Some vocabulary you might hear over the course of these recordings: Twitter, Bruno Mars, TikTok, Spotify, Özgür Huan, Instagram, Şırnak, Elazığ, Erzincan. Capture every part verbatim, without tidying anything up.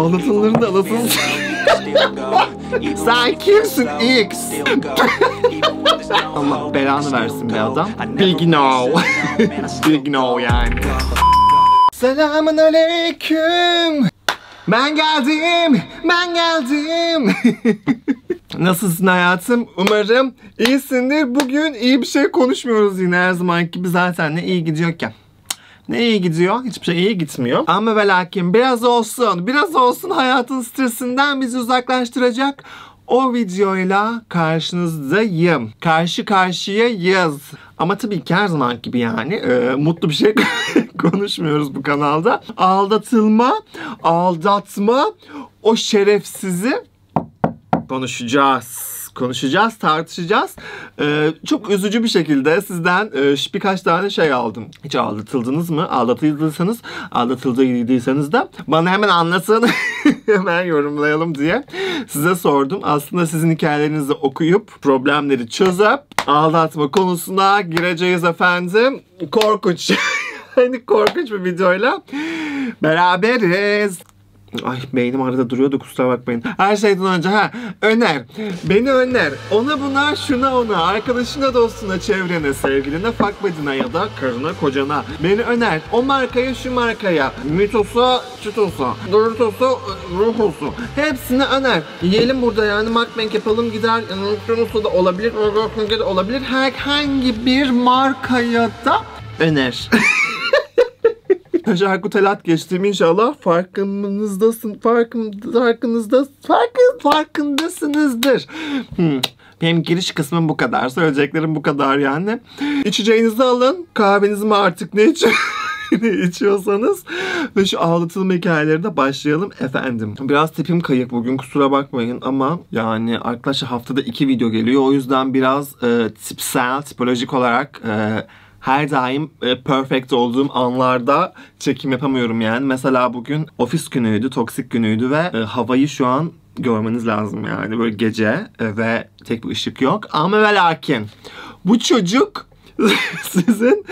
Anlatımlarını da anlatın. Sen kimsin X? Allah belanı versin be adam. Big no. Big no yani. Selamun aleyküm. Ben geldim. Ben geldim. Nasılsın hayatım? Umarım iyisindir. Bugün iyi bir şey konuşmuyoruz yine her zamanki gibi. Zaten ne iyi gidiyorken. Ne iyi gidiyor? Hiçbir şey iyi gitmiyor. Ama ve lakin biraz olsun, biraz olsun hayatın stresinden bizi uzaklaştıracak o videoyla karşınızdayım. Karşı karşıyayız. Ama tabii ki her zaman gibi yani e, mutlu bir şey konuşmuyoruz bu kanalda. Aldatılma, aldatma, o şerefsizi konuşacağız. Konuşacağız, tartışacağız. Ee, çok üzücü bir şekilde sizden e, birkaç tane şey aldım. Hiç aldatıldınız mı? Aldatıldıysanız, aldatıldıysanız da bana hemen anlatın. Hemen yorumlayalım diye size sordum. Aslında sizin hikayelerinizi okuyup, problemleri çözüp aldatma konusuna gireceğiz efendim. Korkunç. Yani korkunç bir videoyla beraberiz. Ay beynim arada duruyordu, kusura bakmayın. Her şeyden önce ha öner. Beni öner. Ona buna, şuna ona, arkadaşına, dostuna, çevrene, sevgiline, fakbedine ya da karına, kocana. Beni öner. O markaya, şu markaya. Mitosu, çitosu, durtosu, ruhusu. Hepsini öner. Yiyelim burada yani makbank yapalım gider. Ruhusu da olabilir, ruhusu da olabilir. Herhangi bir markaya da öner. Şarkutelat geçtiğim inşallah farkınızdasın, farkın, farkınızda, farkın, farkındasınızdır. Hmm. Benim giriş kısmım bu kadar, söyleyeceklerim bu kadar yani. İçeceğinizi alın, kahvenizi mi artık ne için? içiyorsanız ve şu ağlatılma hikayeleri de başlayalım efendim. Biraz tipim kayık bugün, kusura bakmayın ama yani arkadaşlar haftada iki video geliyor, o yüzden biraz e, tipsel, tipolojik olarak e, her daim perfect olduğum anlarda çekim yapamıyorum yani. Mesela bugün ofis günüydü, toksik günüydü ve havayı şu an görmeniz lazım yani. Böyle gece ve tek bir ışık yok. Ama ve lakin bu çocuk sizin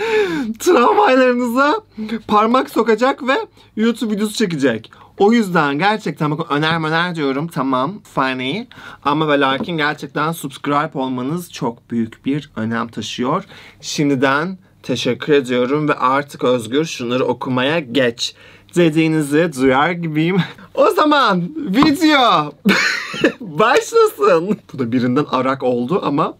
travmalarınıza parmak sokacak ve YouTube videosu çekecek. O yüzden gerçekten bakın öner öner diyorum, tamam funny ama ve lakin gerçekten subscribe olmanız çok büyük bir önem taşıyor. Şimdiden teşekkür ediyorum ve artık Özgür şunları okumaya geç dediğinizi duyar gibiyim. O zaman video başlasın. Bu da birinden arak oldu ama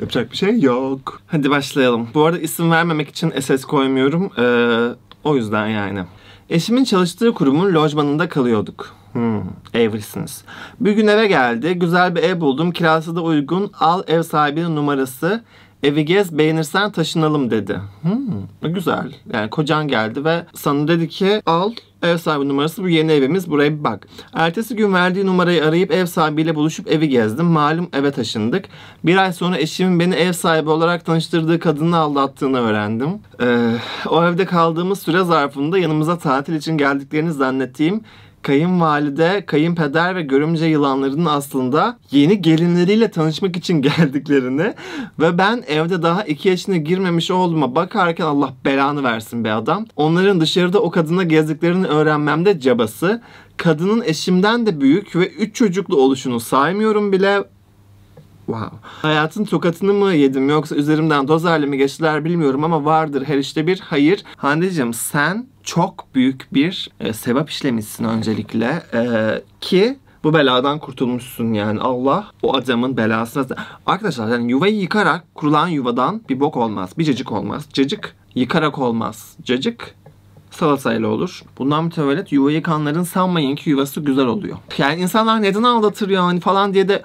yapacak bir şey yok. Hadi başlayalım. Bu arada isim vermemek için S S koymuyorum. Ee, o yüzden yani. Eşimin çalıştığı kurumun lojmanında kalıyorduk. Hmm, evlisiniz. Bir gün eve geldi. Güzel bir ev buldum. Kirası da uygun. Al ev sahibinin numarası. Evi gez, beğenirsen taşınalım dedi. Hmm, güzel. Yani kocan geldi ve sana dedi ki al ev sahibi numarası, bu yeni evimiz, buraya bir bak. Ertesi gün verdiği numarayı arayıp ev sahibiyle buluşup evi gezdim. Malum eve taşındık. Bir ay sonra eşimin beni ev sahibi olarak tanıştırdığı kadını aldattığını öğrendim. Ee, o evde kaldığımız süre zarfında yanımıza tatil için geldiklerini zannettiğim kayınvalide, kayınpeder ve görümce yılanlarının aslında yeni gelinleriyle tanışmak için geldiklerini ve ben evde daha iki yaşına girmemiş oğluma bakarken Allah belanı versin be adam. Onların dışarıda o kadına gezdiklerini öğrenmemde cabası. Kadının eşimden de büyük ve üç çocuklu oluşunu saymıyorum bile. Wow. Hayatın tokatını mı yedim yoksa üzerimden dozerle mi geçtiler bilmiyorum ama vardır her işte bir hayır. Hande'cim sen çok büyük bir e, sevap işlemişsin öncelikle e, ki bu beladan kurtulmuşsun yani. Allah o adamın belasına... Arkadaşlar yani yuvayı yıkarak kurulan yuvadan bir bok olmaz, bir cacık olmaz. Cacık yıkarak olmaz, cacık salatayla olur. Bundan mütevellit yuva yıkanların sanmayın ki yuvası güzel oluyor. Yani insanlar neden aldatır yani falan diye de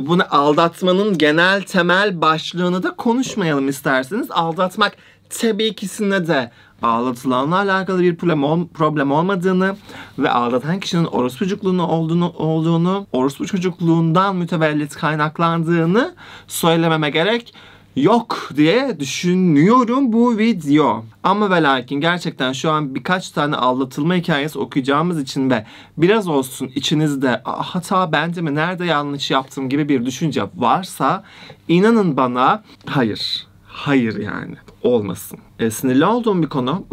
bunu aldatmanın genel temel başlığını da konuşmayalım isterseniz. Aldatmak tabii ikisinde de aldatılanla alakalı bir problem, ol, problem olmadığını ve aldatan kişinin orospu çocukluğunu olduğunu, olduğunu, orospu çocukluğundan mütevellit kaynaklandığını söylememe gerek yok diye düşünüyorum bu video. Ama ve lakin gerçekten şu an birkaç tane aldatılma hikayesi okuyacağımız için ve biraz olsun içinizde hata bende mi, nerede yanlış yaptım gibi bir düşünce varsa inanın bana hayır. hayır yani. Olmasın. E, sinirli olduğum bir konu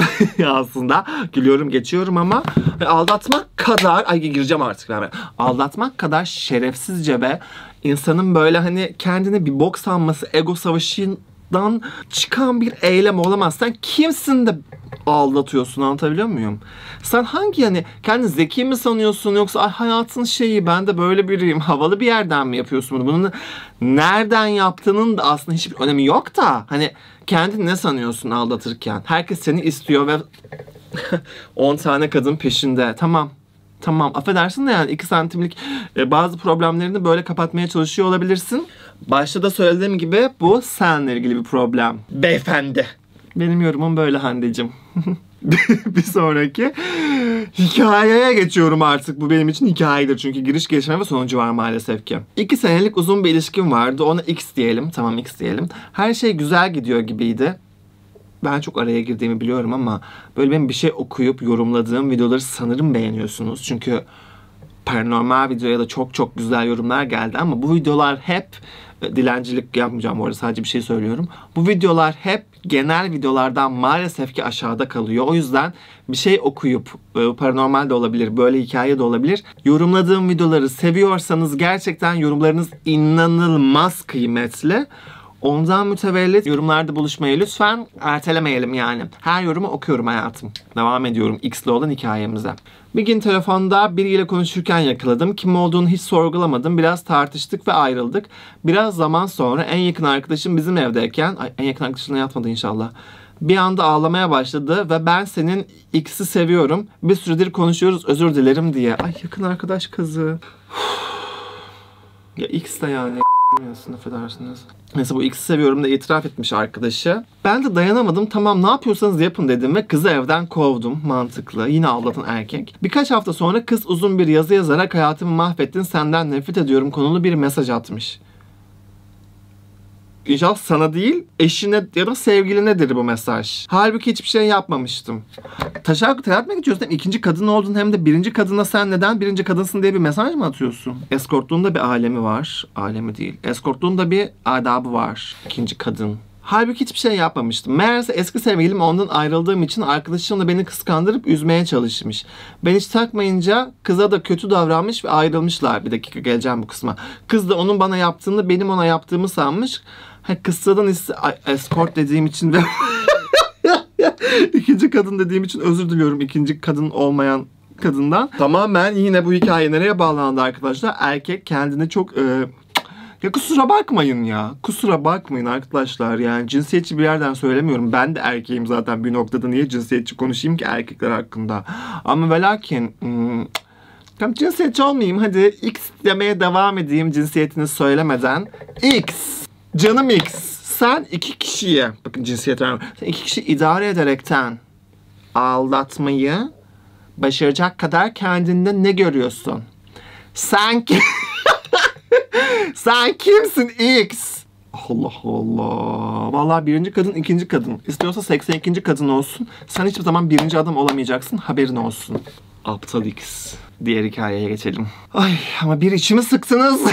aslında. Gülüyorum, geçiyorum ama aldatmak kadar, ay gireceğim artık ben. Aldatmak kadar şerefsizce ve insanın böyle hani kendine bir bok sanması, ego savaşından çıkan bir eylem olamaz. Sen kimsin de aldatıyorsun, anlatabiliyor muyum? Sen hangi hani kendini zeki mi sanıyorsun, yoksa ay hayatın şeyi ben de böyle biriyim havalı bir yerden mi yapıyorsun bunu? Bunu nereden yaptığının da aslında hiçbir önemi yok da hani kendini ne sanıyorsun aldatırken? Herkes seni istiyor ve on tane kadın peşinde. Tamam. Tamam, affedersin de yani iki santimlik bazı problemlerini böyle kapatmaya çalışıyor olabilirsin. Başta da söylediğim gibi bu seninle ilgili bir problem. Beyefendi. Benim yorumum böyle Hande'cim. Bir sonraki hikayeye geçiyorum artık. Bu benim için hikayedir çünkü giriş gelişme ve sonucu var maalesef ki. İki senelik uzun bir ilişkim vardı. Ona X diyelim. Tamam, X diyelim. Her şey güzel gidiyor gibiydi. Ben çok araya girdiğimi biliyorum ama böyle benim bir şey okuyup yorumladığım videoları sanırım beğeniyorsunuz. Çünkü paranormal videoya da çok çok güzel yorumlar geldi ama bu videolar hep, dilencilik yapmayacağım bu arada, sadece bir şey söylüyorum. Bu videolar hep genel videolardan maalesef ki aşağıda kalıyor. O yüzden bir şey okuyup, paranormal de olabilir, böyle hikaye de olabilir, yorumladığım videoları seviyorsanız gerçekten yorumlarınız inanılmaz kıymetli. Ondan mütevellit yorumlarda buluşmayı lütfen ertelemeyelim yani. Her yorumu okuyorum hayatım. Devam ediyorum X'li olan hikayemize. Bir gün telefonda biriyle konuşurken yakaladım. Kim olduğunu hiç sorgulamadım. Biraz tartıştık ve ayrıldık. Biraz zaman sonra en yakın arkadaşım bizim evdeyken... Ay, en yakın arkadaşımla yatmadı inşallah. Bir anda ağlamaya başladı ve ben senin X'i seviyorum. Bir süredir konuşuyoruz, özür dilerim diye. Ay yakın arkadaş kızı. Ya X de yani. Neyse, bu X'i seviyorum da itiraf etmiş arkadaşı. Ben de dayanamadım, tamam ne yapıyorsanız yapın dedim ve kızı evden kovdum. Mantıklı, yine aldatan erkek. Birkaç hafta sonra kız uzun bir yazı yazarak hayatımı mahvettin, senden nefret ediyorum konulu bir mesaj atmış. İnşallah sana değil, eşine ya da sevgilinedir bu mesaj. Halbuki hiçbir şey yapmamıştım. Taşak atmaya gidiyorsun, hem ikinci kadın oldun hem de birinci kadına sen neden birinci kadınsın diye bir mesaj mı atıyorsun? Eskortluğun da bir alemi var. Alemi değil. Eskortluğun da bir adabı var. İkinci kadın. Halbuki hiçbir şey yapmamıştım. Meğerse eski sevgilim ondan ayrıldığım için arkadaşımla beni kıskandırıp üzmeye çalışmış. Ben hiç takmayınca kıza da kötü davranmış ve ayrılmışlar. Bir dakika, geleceğim bu kısma. Kız da onun bana yaptığını benim ona yaptığımı sanmış. Ha, kıssadan escort dediğim için ve ikinci kadın dediğim için özür diliyorum ikinci kadın olmayan kadından. Tamamen yine bu hikaye nereye bağlandı arkadaşlar? Erkek kendini çok... E ya kusura bakmayın ya. Kusura bakmayın arkadaşlar. Yani cinsiyetçi bir yerden söylemiyorum. Ben de erkeğim zaten bir noktada. Niye cinsiyetçi konuşayım ki erkekler hakkında? Ama ve lakin... Hmm, tam cinsiyetçi olmayayım. Hadi X demeye devam edeyim cinsiyetini söylemeden. X! Canım X, sen iki kişiye, bakın cinsiyet vermiyorum, sen iki kişi idare ederekten aldatmayı başaracak kadar kendinde ne görüyorsun? Sen kim? Sen kimsin X? Allah Allah. Vallahi birinci kadın, ikinci kadın. İstiyorsa seksen ikinci kadın olsun. Sen hiçbir zaman birinci adam olamayacaksın, haberin olsun. Aptal X. Diğer hikayeye geçelim. Ay ama bir içimi sıktınız.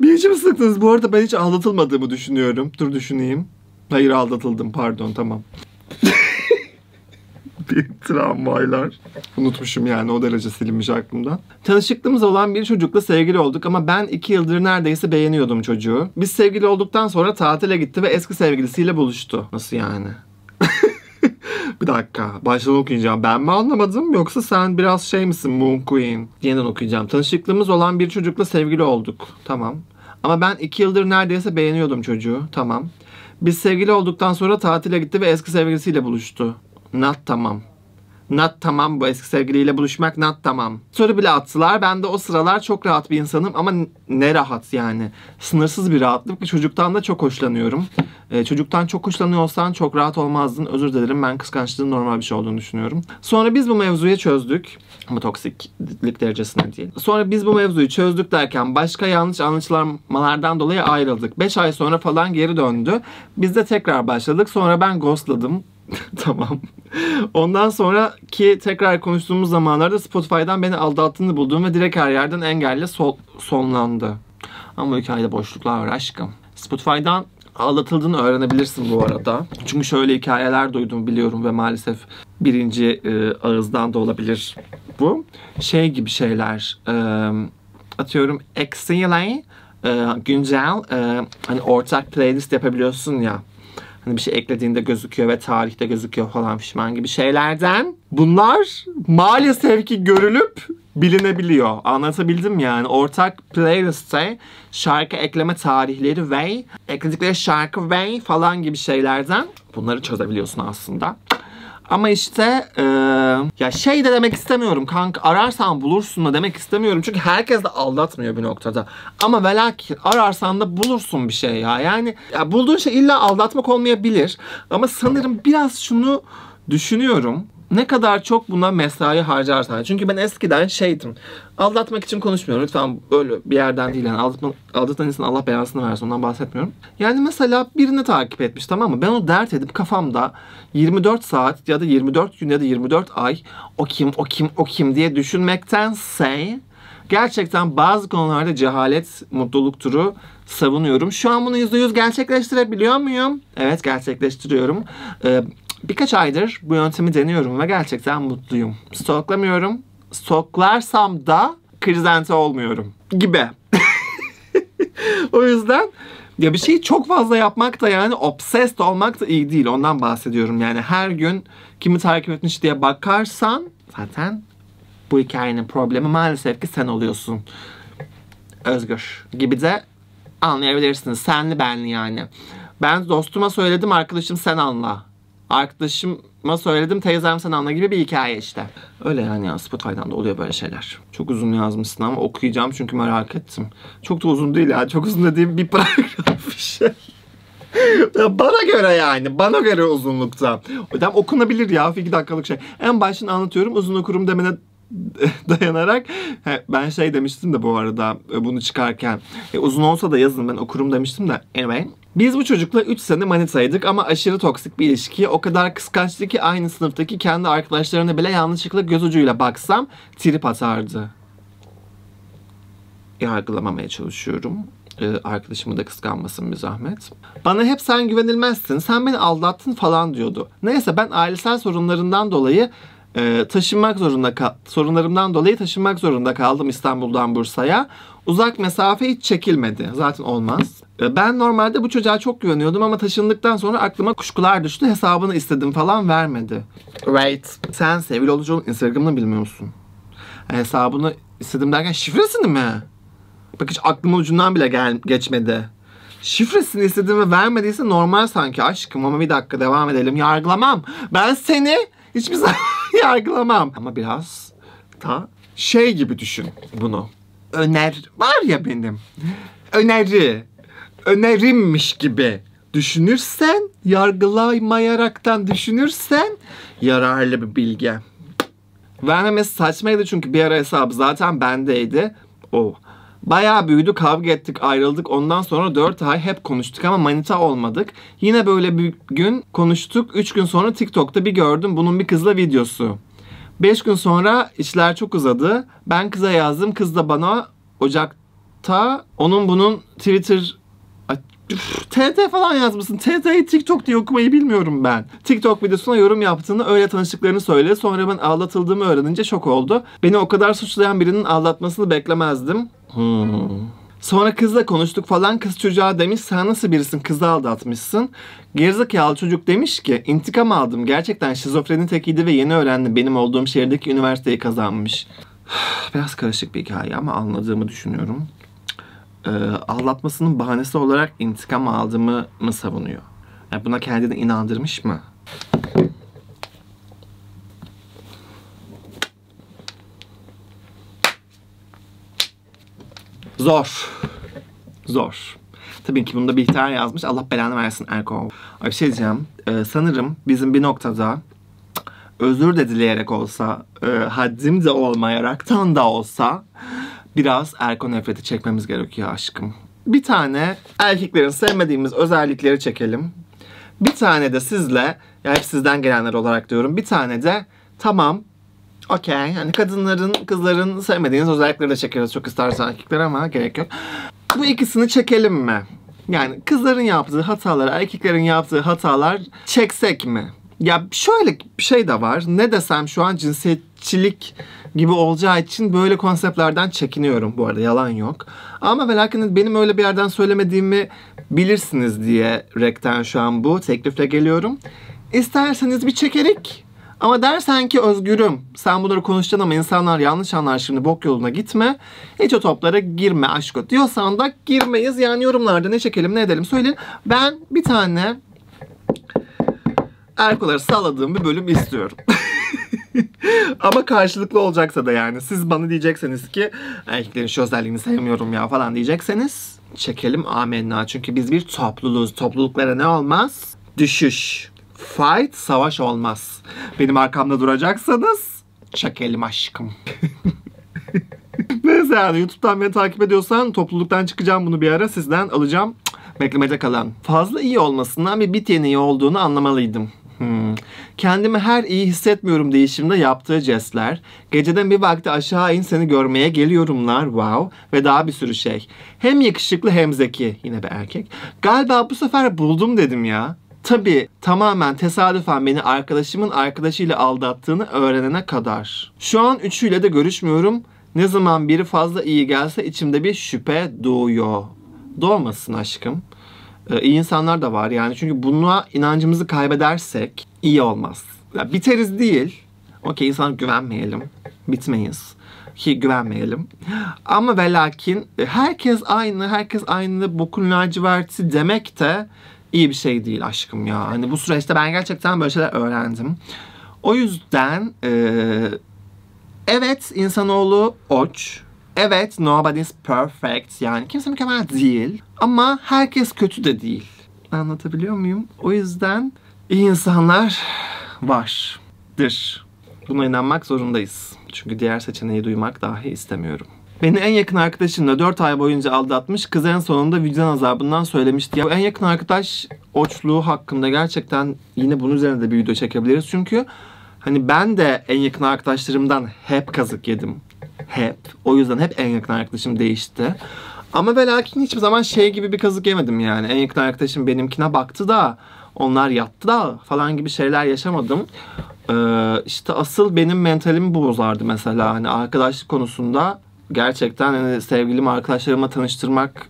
Bir içimi sıktınız. Bu arada ben hiç aldatılmadığımı düşünüyorum. Dur düşüneyim. Hayır, aldatıldım. Pardon, tamam. Bir tramvaylar. Unutmuşum yani, o derece silinmiş aklımdan. Tanışıklığımız olan bir çocukla sevgili olduk ama ben iki yıldır neredeyse beğeniyordum çocuğu. Biz sevgili olduktan sonra tatile gitti ve eski sevgilisiyle buluştu. Nasıl yani? Bir dakika. Baştan okuyacağım. Ben mi anlamadım yoksa sen biraz şey misin Moon Queen? Yeniden okuyacağım. Tanışıklığımız olan bir çocukla sevgili olduk. Tamam. Ama ben iki yıldır neredeyse beğeniyordum çocuğu. Tamam. Biz sevgili olduktan sonra tatile gitti ve eski sevgilisiyle buluştu. Not tamam. Not tamam, bu eski sevgiliyle buluşmak not tamam. Soru bile attılar. Ben de o sıralar çok rahat bir insanım ama ne rahat yani. Sınırsız bir rahatlık. Çocuktan da çok hoşlanıyorum. Ee, çocuktan çok hoşlanıyorsan çok rahat olmazdın. Özür dilerim, ben kıskançlığın normal bir şey olduğunu düşünüyorum. Sonra biz bu mevzuyu çözdük. Ama toksiklik derecesine değil. Sonra biz bu mevzuyu çözdük derken başka yanlış anlaşılmalardan dolayı ayrıldık. beş ay sonra falan geri döndü. Biz de tekrar başladık. Sonra ben ghostladım. Tamam. Ondan sonraki tekrar konuştuğumuz zamanlarda Spotify'dan beni aldattığını buldum ve direkt her yerden engelle sol, sonlandı. Ama bu hikayede boşluklar var aşkım. Spotify'dan aldatıldığını öğrenebilirsin bu arada. Çünkü şöyle hikayeler duydum biliyorum ve maalesef birinci e, ağızdan da olabilir bu. Şey gibi şeyler, e, atıyorum eksiyle e, güncel e, hani ortak playlist yapabiliyorsun ya. Hani bir şey eklediğinde gözüküyor ve tarihte gözüküyor falan pişman gibi şeylerden. Bunlar maalesef ki görülüp bilinebiliyor. Anlatabildim yani. Ortak playlist'e şarkı ekleme tarihleri ve ekledikleri şarkı ve falan gibi şeylerden bunları çözebiliyorsun aslında. Ama işte ee, ya şey de demek istemiyorum kanka, ararsan bulursun da demek istemiyorum. Çünkü herkes de aldatmıyor bir noktada. Ama ve lakin ararsan da bulursun bir şey ya. Yani ya bulduğun şey illa aldatmak olmayabilir. Ama sanırım biraz şunu düşünüyorum. Ne kadar çok buna mesai harcarsan. Çünkü ben eskiden şeydim. Aldatmak için konuşmuyorum. Lütfen böyle bir yerden değil yani. Aldatma, aldatan insan Allah belasını versin. Ondan bahsetmiyorum. Yani mesela birini takip etmiş, tamam mı? Ben onu dert edip kafamda yirmi dört saat ya da yirmi dört gün ya da yirmi dört ay o kim, o kim, o kim diye düşünmektense gerçekten bazı konularda cehalet mutluluk turu savunuyorum. Şu an bunu yüzde yüz gerçekleştirebiliyor muyum? Evet, gerçekleştiriyorum. Ee, Birkaç aydır bu yöntemi deniyorum ve gerçekten mutluyum. Stalklamıyorum. Stalklarsam da krizente olmuyorum gibi. O yüzden ya bir şeyi çok fazla yapmak da yani obsessed olmak da iyi değil. Ondan bahsediyorum yani. Her gün kimi takip etmiş diye bakarsan zaten bu hikayenin problemi maalesef ki sen oluyorsun. Özgür gibi de anlayabilirsiniz. Senli benli yani. Ben dostuma söyledim, arkadaşım sen anla. Arkadaşıma söyledim, teyzem sen anla gibi bir hikaye işte. Öyle yani ya, Spotify'dan da oluyor böyle şeyler. Çok uzun yazmışsın ama okuyacağım çünkü merak ettim. Çok da uzun değil ya. Çok uzun dediğim bir paragraf bir şey. Bana göre yani. Bana göre uzunlukta. O yüzden okunabilir ya. iki dakikalık şey. En başını anlatıyorum. Uzun okurum demene dayanarak. He, ben şey demiştim de bu arada bunu çıkarken. E, uzun olsa da yazın ben okurum demiştim de. Anyway. Biz bu çocukla üç sene manitaydık ama aşırı toksik bir ilişki. O kadar kıskançtı ki aynı sınıftaki kendi arkadaşlarına bile yanlışlıkla göz ucuyla baksam trip atardı. Yargılamamaya çalışıyorum. Ee, arkadaşımı da kıskanmasın bir zahmet. Bana hep sen güvenilmezsin, sen beni aldattın falan diyordu. Neyse ben ailesel sorunlarından dolayı Ee, taşınmak zorunda kal sorunlarımdan dolayı taşınmak zorunda kaldım İstanbul'dan Bursa'ya. Uzak mesafe hiç çekilmedi. Zaten olmaz. Ee, ben normalde bu çocuğa çok güveniyordum ama taşındıktan sonra aklıma kuşkular düştü. Hesabını istedim falan, vermedi. Right. Sen sevgili olucunun Instagram'ını bilmiyor musun? Yani hesabını istedim derken şifresini mi? Bak hiç aklımın ucundan bile gel geçmedi. Şifresini istedim ve vermediyse normal sanki aşkım, ama bir dakika devam edelim. Yargılamam. Ben seni hiçbir zaman yargılamam. Ama biraz da şey gibi düşün bunu. Öner var ya benim. Öneri. Önerimmiş gibi düşünürsen, yargılamayaraktan düşünürsen yararlı bir bilgi. Vermemesi saçmaydı çünkü bir ara hesabı zaten bendeydi. Oh. Bayağı büyüdü, kavga ettik, ayrıldık. Ondan sonra dört ay hep konuştuk ama manita olmadık. Yine böyle bir gün konuştuk. üç gün sonra TikTok'ta bir gördüm bunun bir kızla videosu. beş gün sonra işler çok uzadı. Ben kıza yazdım. Kız da bana Ocak'ta onun bunun Twitter... T T falan yazmışsın. T T'yi TikTok diye okumayı bilmiyorum ben. TikTok videosuna yorum yaptığını, öyle tanıştıklarını söyle. Sonra ben aldatıldığımı öğrenince şok oldu. Beni o kadar suçlayan birinin aldatmasını beklemezdim. Hmm. Sonra kızla konuştuk falan. Kız çocuğa demiş sen nasıl birisin, kızı aldatmışsın. Gerizekalı çocuk demiş ki intikam aldım. Gerçekten şizofreni tekiydi ve yeni öğrendim. Benim olduğum şehirdeki üniversiteyi kazanmış. Biraz karışık bir hikaye ama anladığımı düşünüyorum. Ee, aldatmasının bahanesi olarak intikam aldığımı mı savunuyor? Yani buna kendini inandırmış mı? Zor. Zor. Tabii ki bunu da Bihter yazmış. Allah belanı versin Erko. Ay bir şey diyeceğim. Ee, sanırım bizim bir noktada özür de dileyerek olsa, e, haddim de olmayaraktan da olsa biraz Erko nefreti çekmemiz gerekiyor aşkım. Bir tane erkeklerin sevmediğimiz özellikleri çekelim. Bir tane de sizle, ya hep sizden gelenler olarak diyorum, bir tane de tamam, okey. Yani kadınların, kızların sevmediğiniz özellikleri de çekeriz çok istersen erkekler ama gerek yok. Bu ikisini çekelim mi? Yani kızların yaptığı hatalar, erkeklerin yaptığı hatalar çeksek mi? Ya şöyle bir şey de var. Ne desem şu an cinsiyetçilik gibi olacağı için böyle konseptlerden çekiniyorum bu arada. Yalan yok. Ama ve lakin benim öyle bir yerden söylemediğimi bilirsiniz diyerekten şu an bu teklifle geliyorum. İsterseniz bir çekerek. Ama dersen ki Özgür'üm sen bunları konuşacaksın ama insanlar yanlış anlar, şimdi bok yoluna gitme. Hiç o toplara girme aşko diyorsan da girmeyiz. Yani yorumlarda ne çekelim ne edelim söyleyin. Ben bir tane erkoları salladığım bir bölüm istiyorum. Ama karşılıklı olacaksa da yani. Siz bana diyecekseniz ki erkeklerin şu özelliğini sevmiyorum ya falan diyecekseniz çekelim, amenna. Çünkü biz bir topluluğuz. Topluluklara ne olmaz? Düşüş. Fight, savaş olmaz. Benim arkamda duracaksanız çekelim aşkım. Neyse yani YouTube'dan beni takip ediyorsan topluluktan çıkacağım, bunu bir ara sizden alacağım. Beklemede kalan. Fazla iyi olmasından bir bit yeniği olduğunu anlamalıydım. Hmm. Kendimi her iyi hissetmiyorum değişimde yaptığı jestler, geceden bir vakti aşağı in seni görmeye geliyorumlar, wow, ve daha bir sürü şey. Hem yakışıklı hem zeki, yine bir erkek. Galiba bu sefer buldum dedim ya. Tabii tamamen tesadüfen beni arkadaşımın arkadaşıyla aldattığını öğrenene kadar. Şu an üçüyle de görüşmüyorum. Ne zaman biri fazla iyi gelse içimde bir şüphe doğuyor. Doğmasın aşkım. Ee, iyi insanlar da var yani. Çünkü buna inancımızı kaybedersek iyi olmaz. Ya, biteriz değil. Okey, insan güvenmeyelim. Bitmeyiz. Ki güvenmeyelim. Ama ve lakin herkes aynı, herkes aynı bokun laciverti demek de İyi bir şey değil aşkım ya. Hani bu süreçte ben gerçekten böyle şeyler öğrendim. O yüzden ee, evet insanoğlu oç. Evet nobody's perfect. Yani kimse mükemmel değil. Ama herkes kötü de değil. Anlatabiliyor muyum? O yüzden iyi insanlar vardır. Buna inanmak zorundayız. Çünkü diğer seçeneği duymak dahi istemiyorum. Beni en yakın arkadaşımla dört ay boyunca aldatmış, kız en sonunda vicdan azabından söylemişti. Ya, en yakın arkadaş oçluğu hakkında gerçekten yine bunun üzerine de bir video çekebiliriz. Çünkü hani ben de en yakın arkadaşlarımdan hep kazık yedim. Hep. O yüzden hep en yakın arkadaşım değişti. Ama ve lakin hiçbir zaman şey gibi bir kazık yemedim yani. En yakın arkadaşım benimkine baktı da onlar yattı da falan gibi şeyler yaşamadım. Ee, işte asıl benim mentalimi bu bozardı mesela. Hani arkadaşlık konusunda gerçekten hani sevgilimi arkadaşlarıma tanıştırmak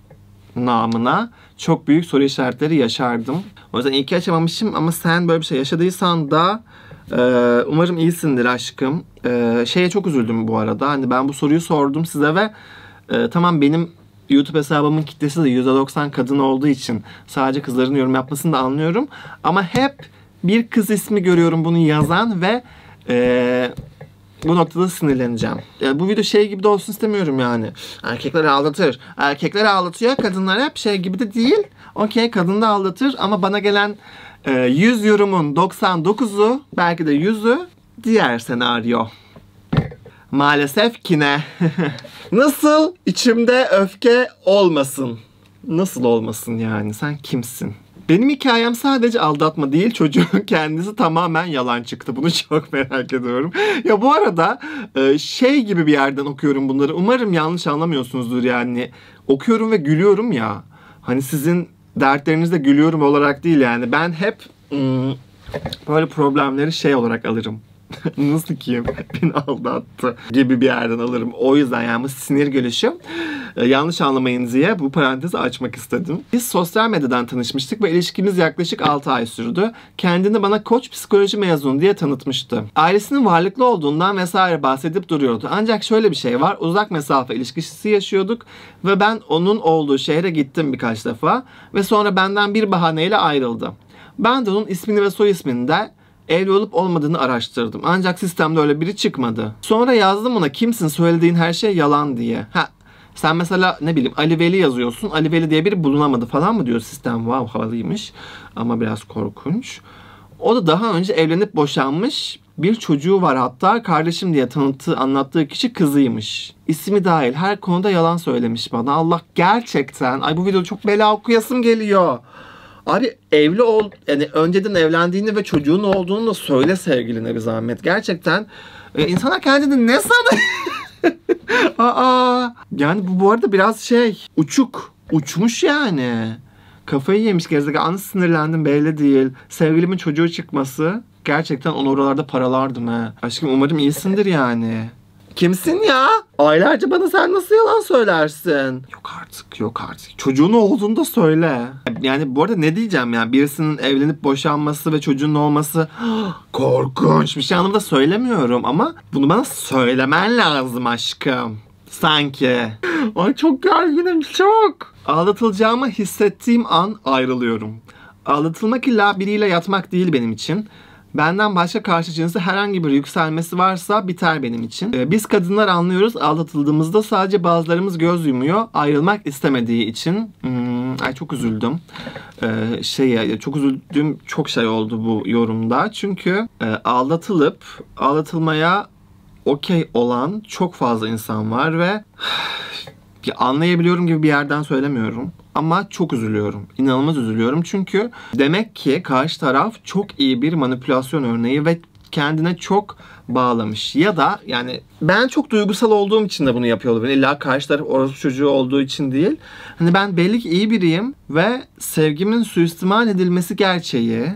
namına çok büyük soru işaretleri yaşardım. O yüzden iyi ki yaşamamışım ama sen böyle bir şey yaşadıysan da e, umarım iyisindir aşkım. E, şeye çok üzüldüm bu arada. Hani ben bu soruyu sordum size ve e, tamam benim YouTube hesabımın kitlesi de yüzde doksan kadın olduğu için sadece kızların yorum yapmasını da anlıyorum. Ama hep bir kız ismi görüyorum bunu yazan ve e, bu noktada sinirleneceğim. Ya bu video şey gibi de olsun istemiyorum yani. Erkekler aldatır. Erkekler aldatıyor. Kadınlar hep şey gibi de değil. Okey, kadın da aldatır ama bana gelen e, yüz yorumun doksan dokuzu belki de yüzü diğer senaryo. Maalesef ki ne? Nasıl içimde öfke olmasın? Nasıl olmasın yani? Sen kimsin? Benim hikayem sadece aldatma değil, çocuğun kendisi tamamen yalan çıktı. Bunu çok merak ediyorum. Ya bu arada şey gibi bir yerden okuyorum bunları. Umarım yanlış anlamıyorsunuzdur yani. Okuyorum ve gülüyorum ya. Hani sizin dertlerinizde gülüyorum olarak değil yani. Ben hep böyle problemleri şey olarak alırım. Nasıl ki beni aldattı gibi bir yerden alırım. O yüzden yani sinir gülüşüm. Yanlış anlamayın diye bu parantezi açmak istedim. Biz sosyal medyadan tanışmıştık ve ilişkimiz yaklaşık altı ay sürdü. Kendini bana koç psikoloji mezunu diye tanıtmıştı. Ailesinin varlıklı olduğundan vesaire bahsedip duruyordu. Ancak şöyle bir şey var. Uzak mesafe ilişkisi yaşıyorduk ve ben onun olduğu şehre gittim birkaç defa ve sonra benden bir bahaneyle ayrıldı. Ben de onun ismini ve soy ismini de evli olup olmadığını araştırdım. Ancak sistemde öyle biri çıkmadı. Sonra yazdım ona kimsin, söylediğin her şey yalan diye. Ha, sen mesela ne bileyim Ali Veli yazıyorsun. Ali Veli diye biri bulunamadı falan mı diyor sistem. Wow, havalıymış ama biraz korkunç. O da daha önce evlenip boşanmış. Bir çocuğu var hatta. Kardeşim diye tanıttığı, anlattığı kişi kızıymış. İsmi dahil her konuda yalan söylemiş bana. Allah gerçekten. Ay bu videoda çok bela okuyasım geliyor. Abi evli ol, yani önceden evlendiğini ve çocuğun olduğunu da söyle sevgiline bir zahmet. Gerçekten e, insanlar kendini ne sanıyor? Aa, yani bu bu arada biraz şey uçuk, uçmuş yani. kafayı yemiş gezdeki anı sinirlendim belli değil. Sevgilimin çocuğu çıkması. Gerçekten onu oralarda paralardım he. Aşkım umarım iyisindir yani. Kimsin ya? Aylarca bana sen nasıl yalan söylersin? Yok artık, yok artık. Çocuğun olduğunu da söyle. Yani bu arada ne diyeceğim ya? Birisinin evlenip boşanması ve çocuğun olması korkunç bir şey anlamda söylemiyorum ama bunu bana söylemen lazım aşkım. Sanki. Ay çok gerginim, çok. Aldatılacağımı hissettiğim an ayrılıyorum. Aldatılmak illa biriyle yatmak değil benim için. Benden başka karşı cinsi herhangi bir yükselmesi varsa biter benim için. Ee, biz kadınlar anlıyoruz, aldatıldığımızda sadece bazılarımız göz yumuyor. Ayrılmak istemediği için. Hmm, ay çok üzüldüm. Ee, şey, çok üzüldüğüm çok şey oldu bu yorumda. Çünkü e, aldatılıp aldatılmaya okey olan çok fazla insan var ve anlayabiliyorum gibi bir yerden söylemiyorum. Ama çok üzülüyorum. İnanılmaz üzülüyorum. Çünkü demek ki karşı taraf çok iyi bir manipülasyon örneği ve kendine çok bağlamış. Ya da yani ben çok duygusal olduğum için de bunu yapıyor olabilir. İlla karşı taraf orospu çocuğu olduğu için değil. Hani ben belli ki iyi biriyim ve sevgimin suistimal edilmesi gerçeği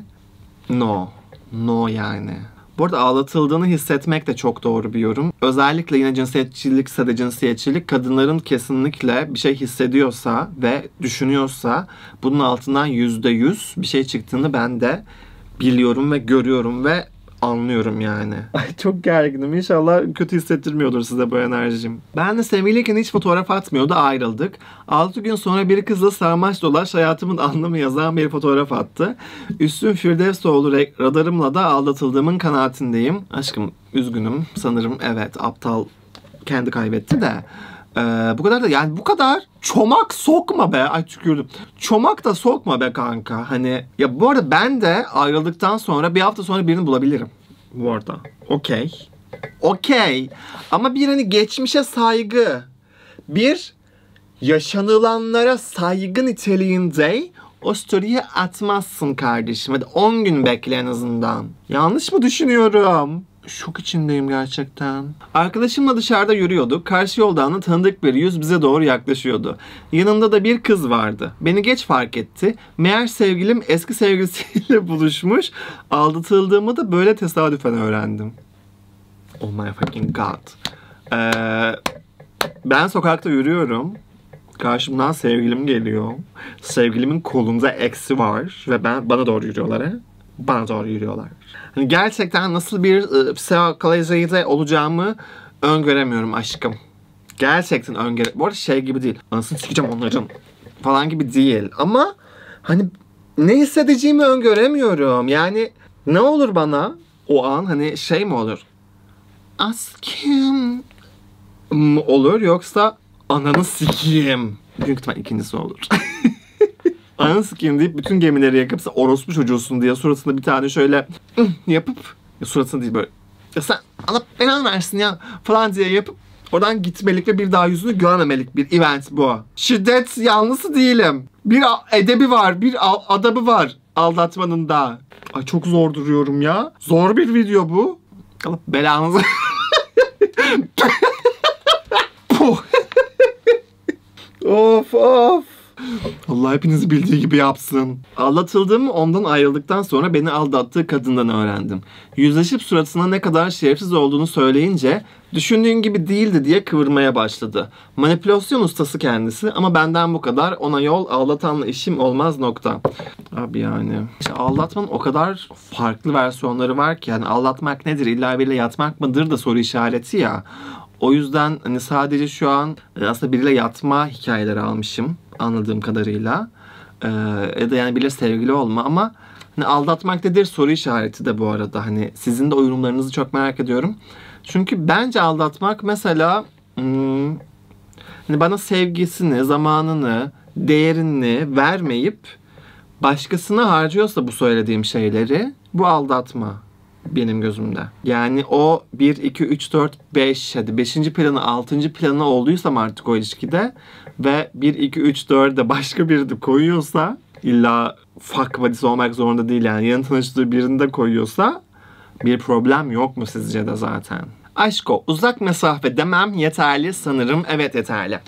no. No yani. Bu arada ağlatıldığını hissetmek de çok doğru bir yorum. Özellikle yine cinsiyetçilikse de cinsiyetçilik, kadınların kesinlikle bir şey hissediyorsa ve düşünüyorsa bunun altından yüzde yüz bir şey çıktığını ben de biliyorum ve görüyorum ve anlıyorum yani. Ay çok gerginim. İnşallah kötü hissettirmiyordur size bu enerjim. Ben de sevgiliyken hiç fotoğraf atmıyordu. Ayrıldık. altı gün sonra bir kızla sarmaş dolaş hayatımın anlamı yazan bir fotoğraf attı. Üstün Firdevsoğlu radarımla da aldatıldığımın kanaatindeyim. Aşkım üzgünüm. Sanırım evet aptal kendi kaybetti de. Ee, bu kadar da yani bu kadar çomak sokma be. Ay tükürdüm. Çomak da sokma be kanka. Hani ya bu arada ben de ayrıldıktan sonra bir hafta sonra birini bulabilirim. Bu arada. Okey. Okey. Ama bir hani geçmişe saygı. Bir yaşanılanlara saygı niteliğinde o story'yi atmazsın kardeşim. Hadi on gün bekle en azından. Yanlış mı düşünüyorum? Şok içindeyim gerçekten. Arkadaşımla dışarıda yürüyorduk. Karşı yoldan tanıdık bir yüz bize doğru yaklaşıyordu. Yanımda da bir kız vardı. Beni geç fark etti. Meğer sevgilim eski sevgilisiyle buluşmuş. Aldatıldığımı da böyle tesadüfen öğrendim. Oh my fucking god. Ee, ben sokakta yürüyorum. Karşımdan sevgilim geliyor. Sevgilimin kolunda eksi var. Ve ben bana doğru yürüyorlar he. Bana doğru yürüyorlar. Hani gerçekten nasıl bir e, psikolojiyle olacağımı öngöremiyorum aşkım. Gerçekten öngöremiyorum. Bu arada şey gibi değil. Anasını sikeceğim onların falan gibi değil. Ama hani ne hissedeceğimi öngöremiyorum. Yani ne olur bana o an hani şey mi olur? Aşkım mı olur yoksa ananı sikeyim. Büyük ihtimal ikincisi olur. Ananı sikeyim deyip bütün gemileri yakıp sen orospu çocuğusun diye suratında bir tane şöyle yapıp ya suratını değil böyle ya sen Allah belanı versin ya falan diye yapıp oradan gitmelik ve bir daha yüzünü görmemelik bir event bu. Şiddet yanlısı değilim. Bir edebi var, bir adabı var aldatmanın da. Ay çok zor duruyorum ya. Zor bir video bu. Allah belanızı. Of of. Allah hepinizi bildiği gibi yapsın. Aldatıldığımı ondan ayrıldıktan sonra beni aldattığı kadından öğrendim. Yüzleşip suratına ne kadar şerefsiz olduğunu söyleyince düşündüğün gibi değildi diye kıvırmaya başladı. Manipülasyon ustası kendisi ama benden bu kadar, ona yol, aldatanla işim olmaz nokta. Abi yani. İşte aldatmanın o kadar farklı versiyonları var ki yani aldatmak nedir, illa biriyle yatmak mıdır da soru işareti ya. O yüzden hani sadece şu an aslında biriyle yatma hikayeleri almışım anladığım kadarıyla. Ee, ya da yani biriyle sevgili olma ama hani aldatmak nedir soru işareti de bu arada. Hani sizin de o yorumlarınızı çok merak ediyorum. Çünkü bence aldatmak mesela hmm, hani bana sevgisini, zamanını, değerini vermeyip başkasına harcıyorsa bu söylediğim şeyleri bu aldatma. Benim gözümde. Yani o bir, iki, üç, dört, beş hadi beşinci planı altıncı planı olduysam artık o ilişkide ve bir, iki, üç, dörde başka birini de koyuyorsa illa fuck buddies olmak zorunda değil yani yeni tanıştığı birini de koyuyorsa bir problem yok mu sizce de zaten? Aşko uzak mesafe demem yeterli sanırım. Evet yeterli.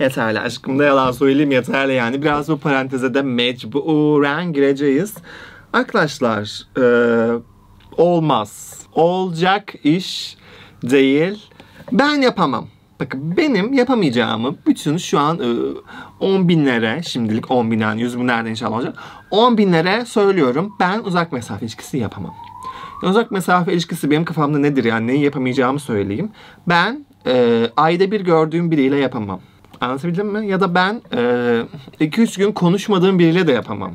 Yeterli aşkım, da yalan söyleyeyim yeterli yani. Biraz bu paranteze de mecburen gireceğiz. Arkadaşlar e, olmaz. Olacak iş değil. Ben yapamam. Bakın benim yapamayacağımı bütün şu an on binlere, şimdilik on binden yüz binlerden inşallah olacak. on binlere söylüyorum, ben uzak mesafe ilişkisi yapamam. Uzak mesafe ilişkisi benim kafamda nedir yani, neyi yapamayacağımı söyleyeyim. Ben e, ayda bir gördüğüm biriyle yapamam. Anlatabildim mi? Ya da ben iki üç gün konuşmadığım biriyle de yapamam.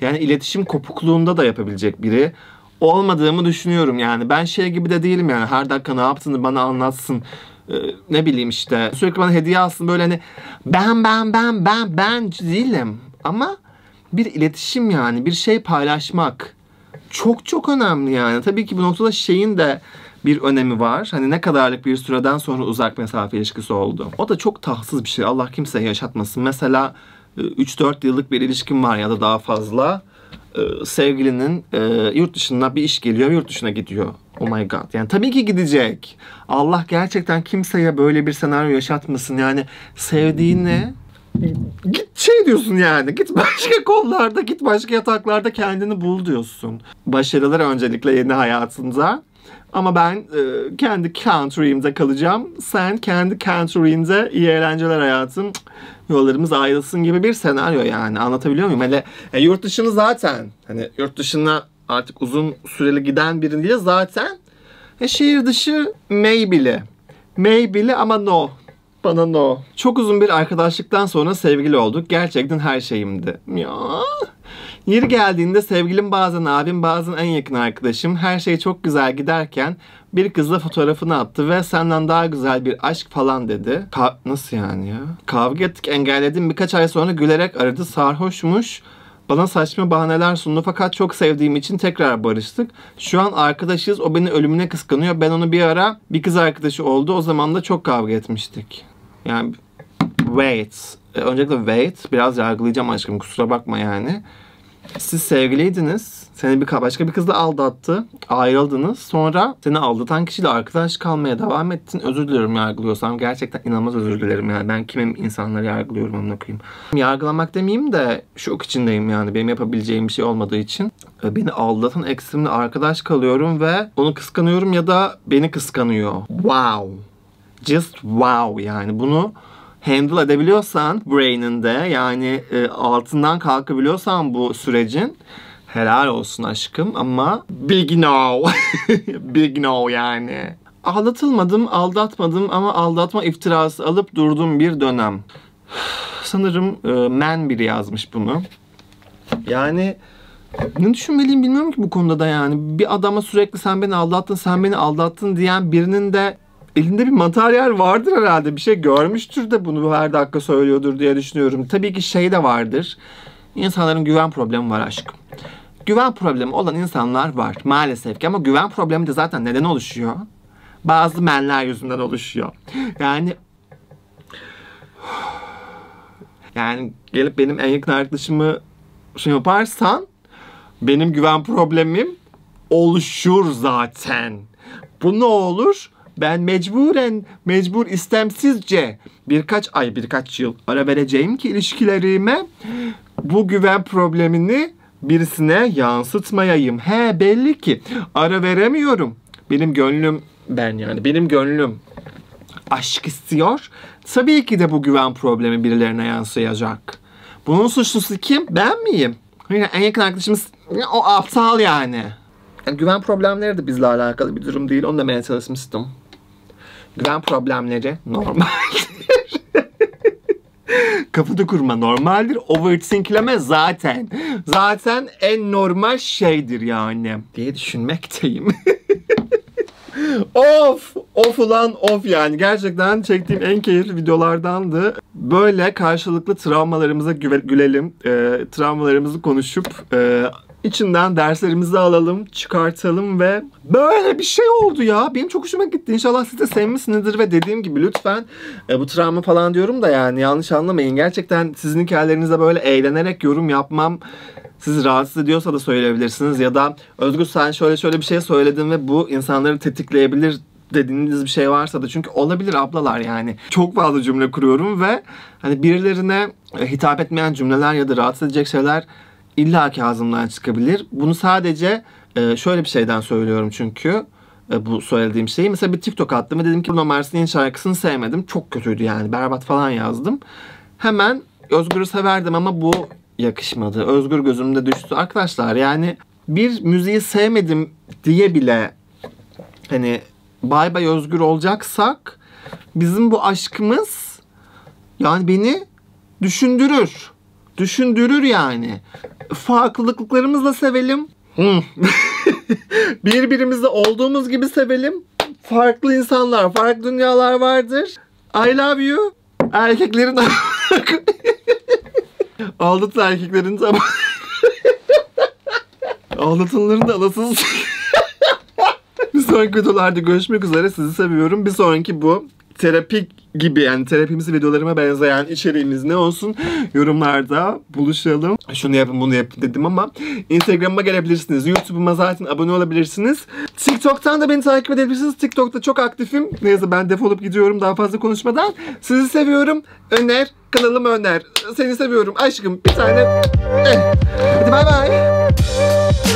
Yani iletişim kopukluğunda da yapabilecek biri olmadığımı düşünüyorum yani. Ben şey gibi de değilim yani, her dakika ne yaptığını bana anlatsın. Ee, ne bileyim işte sürekli bana hediye alsın, böyle hani ben ben ben ben ben değilim. Ama bir iletişim yani, bir şey paylaşmak çok çok önemli yani. Tabii ki bu noktada şeyin de bir önemi var. Hani ne kadarlık bir süreden sonra uzak mesafe ilişkisi oldu. O da çok tatsız bir şey. Allah kimseye yaşatmasın. Mesela üç dört yıllık bir ilişkim var ya da daha fazla. Sevgilinin yurt dışına bir iş geliyor, yurt dışına gidiyor. Oh my god. Yani tabii ki gidecek. Allah gerçekten kimseye böyle bir senaryo yaşatmasın. Yani sevdiğini git şey diyorsun yani, git başka kollarda, git başka yataklarda kendini bul diyorsun. Başarılar öncelikle yeni hayatında. Ama ben e, kendi country'imde kalacağım. Sen kendi country'inde iyi eğlenceler hayatım. Yollarımız ayrılsın gibi bir senaryo yani. Anlatabiliyor muyum? Hele e, yurt dışını zaten, hani yurt dışına artık uzun süreli giden biriyle zaten e, şehir dışı maybe'li. Maybe'li ama no. Bana no. Çok uzun bir arkadaşlıktan sonra sevgili olduk. Gerçekten her şeyimdi. Ya. Yeri geldiğinde sevgilim, bazen abim, bazen en yakın arkadaşım, her şey çok güzel giderken bir kızla fotoğrafını attı ve senden daha güzel bir aşk falan dedi. Ka Nasıl yani ya? Kavga ettik, engelledim. Birkaç ay sonra gülerek aradı. Sarhoşmuş. Bana saçma bahaneler sundu fakat çok sevdiğim için tekrar barıştık. Şu an arkadaşız. O beni ölümüne kıskanıyor. Ben onu bir ara bir kız arkadaşı oldu. O zaman da çok kavga etmiştik. Yani wait. Öncelikle wait. Biraz yargılayacağım aşkım. Kusura bakma yani. Siz sevgiliydiniz. Seni bir başka bir kızla aldattı. Ayrıldınız. Sonra seni aldatan kişiyle arkadaş kalmaya devam ettin. Özür dilerim yargılıyorsam. Gerçekten inanılmaz özür dilerim yani. Ben kimim, insanları yargılıyorum, onu okuyayım. Yargılamak demeyeyim de şok içindeyim yani. Benim yapabileceğim bir şey olmadığı için. Beni aldatan eksimle arkadaş kalıyorum ve onu kıskanıyorum ya da beni kıskanıyor. Wow. Just wow yani. Bunu handle edebiliyorsan brain'inde yani e, altından kalkabiliyorsan bu sürecin, helal olsun aşkım ama big no. Big no yani. Aldatılmadım, aldatmadım ama aldatma iftirası alıp durduğum bir dönem. Sanırım e, men biri yazmış bunu. Yani ne düşünmeliyim bilmiyorum ki bu konuda da yani. Bir adama sürekli sen beni aldattın, sen beni aldattın diyen birinin de elinde bir materyal vardır herhalde. Bir şey görmüştür de bunu her dakika söylüyordur diye düşünüyorum. Tabii ki şey de vardır. İnsanların güven problemi var aşkım. Güven problemi olan insanlar var maalesef ki. Ama güven problemi de zaten neden oluşuyor? Bazı menler yüzünden oluşuyor. Yani yani gelip benim en yakın arkadaşımı şey yaparsan benim güven problemim oluşur zaten. Bu ne olur? Ben mecburen, mecbur istemsizce birkaç ay, birkaç yıl ara vereceğim ki ilişkilerime bu güven problemini birisine yansıtmayayım. He belli ki ara veremiyorum. Benim gönlüm, ben yani benim gönlüm aşk istiyor. Tabii ki de bu güven problemi birilerine yansıyacak. Bunun suçlusu kim? Ben miyim? Yani en yakın arkadaşımız o aptal yani. Yani güven problemleri de bizle alakalı bir durum değil. Onu da ben çalışmıştım. Güven problemleri normaldir. Kafada kurma normaldir. Overthinkleme zaten. Zaten en normal şeydir yani. Diye düşünmekteyim. Of! Of ulan of yani. Gerçekten çektiğim en keyifli videolardandı. Böyle karşılıklı travmalarımıza gülelim. E, travmalarımızı konuşup E, İçinden derslerimizi alalım, çıkartalım ve böyle bir şey oldu ya. Benim çok hoşuma gitti. İnşallah siz de sevmişsinizdir ve dediğim gibi lütfen e, bu travma falan diyorum da yani yanlış anlamayın. Gerçekten sizin hikayelerinizde böyle eğlenerek yorum yapmam sizi rahatsız ediyorsa da söyleyebilirsiniz. Ya da Özgür sen şöyle şöyle bir şey söyledin ve bu insanları tetikleyebilir dediğiniz bir şey varsa da, çünkü olabilir ablalar yani. Çok fazla cümle kuruyorum ve hani birilerine hitap etmeyen cümleler ya da rahatsız edecek şeyler illaki ağzımdan çıkabilir. Bunu sadece şöyle bir şeyden söylüyorum çünkü. Bu söylediğim şeyi. Mesela bir TikTok attım ve dedim ki Bruno Mars'ın yeni şarkısını sevmedim. Çok kötüydü yani. Berbat falan yazdım. Hemen Özgür'ü severdim ama bu yakışmadı. Özgür gözümde düştü. Arkadaşlar yani bir müziği sevmedim diye bile hani bay bay Özgür olacaksak bizim bu aşkımız yani beni düşündürür. Düşündürür yani. Farklılıklarımızla sevelim. Birbirimizde olduğumuz gibi sevelim. Farklı insanlar, farklı dünyalar vardır. I love you. Erkeklerin aldatın erkeklerin tam aldatınların da alasız. Bir sonraki videolarda görüşmek üzere. Sizi seviyorum. Bir sonraki bu terapik gibi yani terapimsi videolarıma benzeyen içeriğimiz ne olsun? Yorumlarda buluşalım. Şunu yapın bunu yapın dedim ama Instagram'a gelebilirsiniz. YouTube'uma zaten abone olabilirsiniz. TikTok'tan da beni takip edebilirsiniz. TikTok'ta çok aktifim. Neyse ben defolup gidiyorum daha fazla konuşmadan. Sizi seviyorum. Öner. Kanalımı öner. Seni seviyorum. Aşkım bir tane. Hadi bay bay.